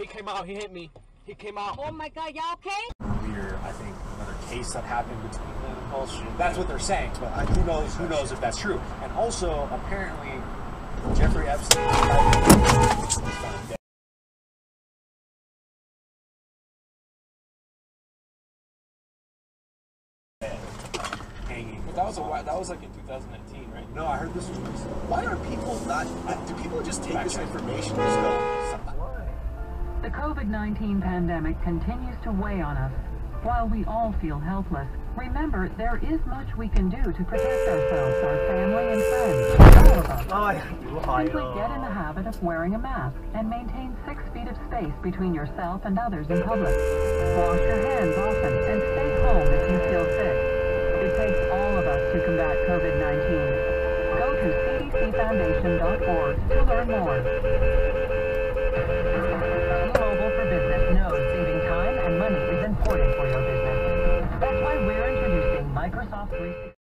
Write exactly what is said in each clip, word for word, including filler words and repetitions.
He came out. He hit me. He came out. Oh my God, y'all okay? Earlier, I think another case that happened between them. Well, that's what they're saying, but who knows? Who knows if that's true? And also, apparently, Jeffrey Epstein was found dead. That was a while, that was like in two thousand nineteen, right? No, I heard this was recent. Why are people not, do people just take this information and just go? The COVID nineteen pandemic continues to weigh on us. While we all feel helpless, remember there is much we can do to protect ourselves, our family and friends, all of us. Simply get in the habit of wearing a mask and maintain six feet of space between yourself and others in public. Wash your hands often and stay home if you feel sick. It takes all of us to combat COVID nineteen. Go to c d c foundation dot org to learn more. T-Mobile for Business knows saving time and money is important for your business. That's why we're introducing Microsoft three sixty.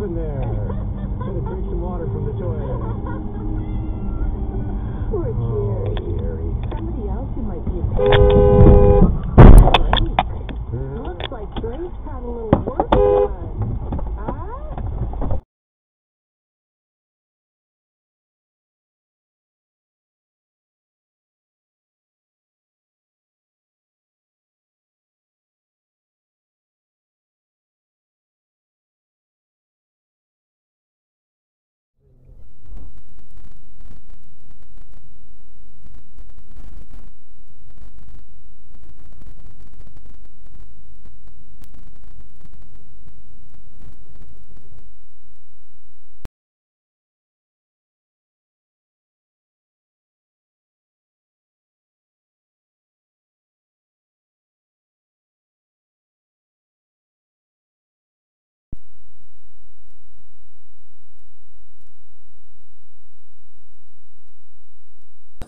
In there. Gonna drink some water from the toilet. Poor Jerry. Oh, Jerry. Somebody else who might be a Drake. Looks like Drake's had a little work done. Ah?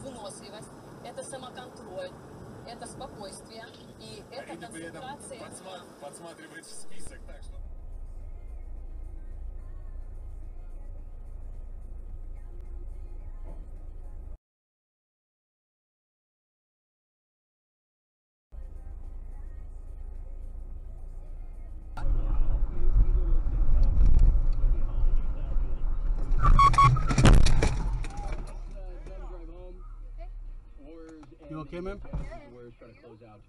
Выносливость, это самоконтроль, это спокойствие и это концентрация. Подсматр, подсматривает в список, так что... You okay, man? We're trying to close out.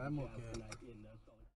I'm okay.